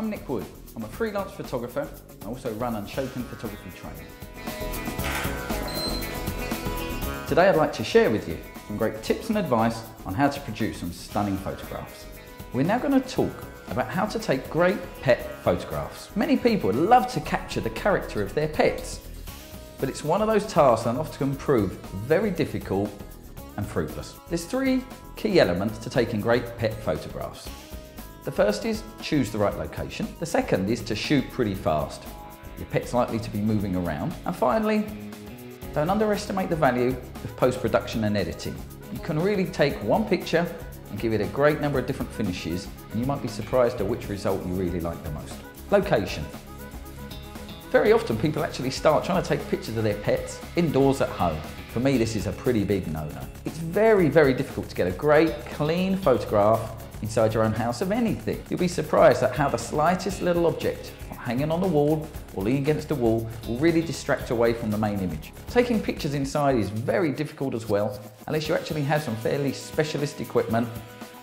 I'm Nick Wood. I'm a freelance photographer. I also run Unshaken Photography Training. Today I'd like to share with you some great tips and advice on how to produce some stunning photographs. We're now going to talk about how to take great pet photographs. Many people would love to capture the character of their pets, but it's one of those tasks that often prove very difficult and fruitless. There's three key elements to taking great pet photographs. The first is choose the right location. The second is to shoot pretty fast. Your pet's likely to be moving around. And finally, don't underestimate the value of post-production and editing. You can really take one picture and give it a great number of different finishes, and you might be surprised at which result you really like the most. Location. Very often people actually start trying to take pictures of their pets indoors at home. For me, this is a pretty big no-no. It's very difficult to get a great, clean photograph inside your own house of anything. You'll be surprised at how the slightest little object hanging on the wall or leaning against the wall will really distract away from the main image. Taking pictures inside is very difficult as well, unless you actually have some fairly specialist equipment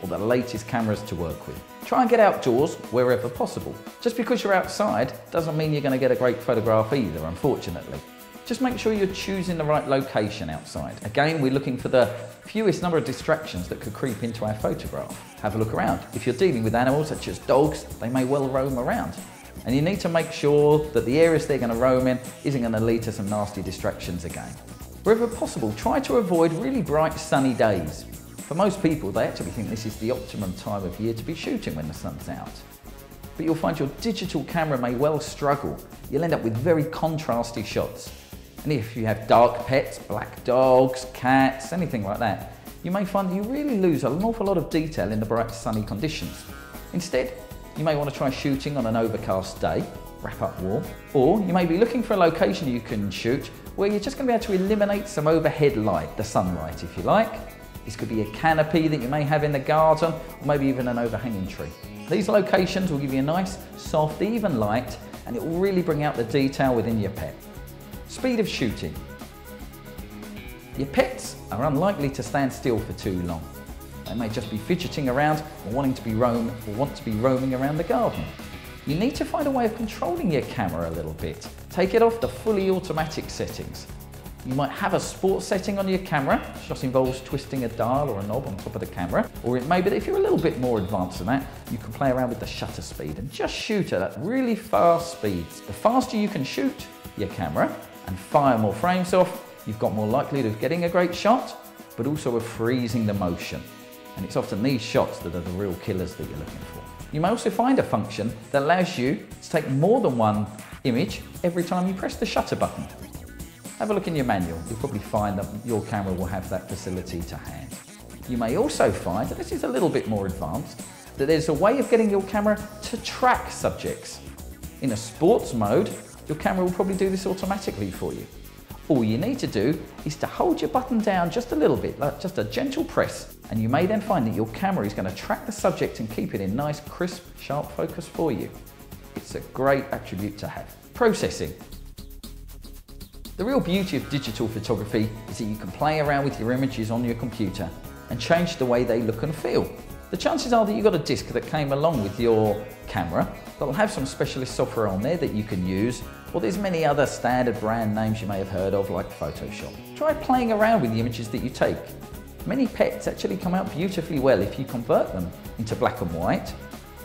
or the latest cameras to work with. Try and get outdoors wherever possible. Just because you're outside doesn't mean you're going to get a great photograph either, unfortunately. Just make sure you're choosing the right location outside. Again, we're looking for the fewest number of distractions that could creep into our photograph. Have a look around. If you're dealing with animals such as dogs, they may well roam around. And you need to make sure that the areas they're going to roam in isn't going to lead to some nasty distractions again. Wherever possible, try to avoid really bright sunny days. For most people, they actually think this is the optimum time of year to be shooting when the sun's out. But you'll find your digital camera may well struggle. You'll end up with very contrasty shots. And if you have dark pets, black dogs, cats, anything like that, you may find you really lose an awful lot of detail in the bright sunny conditions. Instead, you may want to try shooting on an overcast day, wrap up warm, or you may be looking for a location you can shoot where you're just going to be able to eliminate some overhead light, the sunlight if you like. This could be a canopy that you may have in the garden, or maybe even an overhanging tree. These locations will give you a nice, soft, even light, and it will really bring out the detail within your pet. Speed of shooting. Your pets are unlikely to stand still for too long. They may just be fidgeting around or want to be roaming around the garden. You need to find a way of controlling your camera a little bit. Take it off the fully automatic settings. You might have a sports setting on your camera, which just involves twisting a dial or a knob on top of the camera. Or it may be that if you're a little bit more advanced than that, you can play around with the shutter speed and just shoot at really fast speeds. The faster you can shoot your camera and fire more frames off, you've got more likelihood of getting a great shot, but also of freezing the motion. And it's often these shots that are the real killers that you're looking for. You may also find a function that allows you to take more than one image every time you press the shutter button. Have a look in your manual. You'll probably find that your camera will have that facility to hand. You may also find, and this is a little bit more advanced, that there's a way of getting your camera to track subjects. In a sports mode, your camera will probably do this automatically for you. All you need to do is to hold your button down just a little bit, like just a gentle press, and you may then find that your camera is going to track the subject and keep it in nice, crisp, sharp focus for you. It's a great attribute to have. Processing. The real beauty of digital photography is that you can play around with your images on your computer and change the way they look and feel. The chances are that you've got a disc that came along with your camera that will have some specialist software on there that you can use, or there's many other standard brand names you may have heard of like Photoshop. Try playing around with the images that you take. Many pets actually come out beautifully well if you convert them into black and white,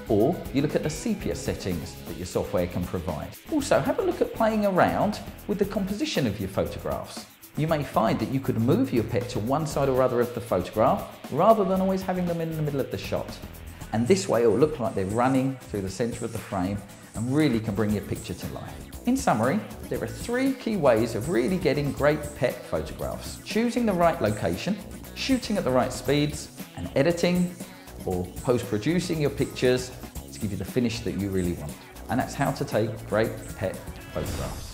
or you look at the sepia settings that your software can provide. Also, have a look at playing around with the composition of your photographs. You may find that you could move your pet to one side or other of the photograph rather than always having them in the middle of the shot. And this way it will look like they're running through the centre of the frame and really can bring your picture to life. In summary, there are three key ways of really getting great pet photographs: choosing the right location, shooting at the right speeds, and editing or post-producing your pictures to give you the finish that you really want. And that's how to take great pet photographs.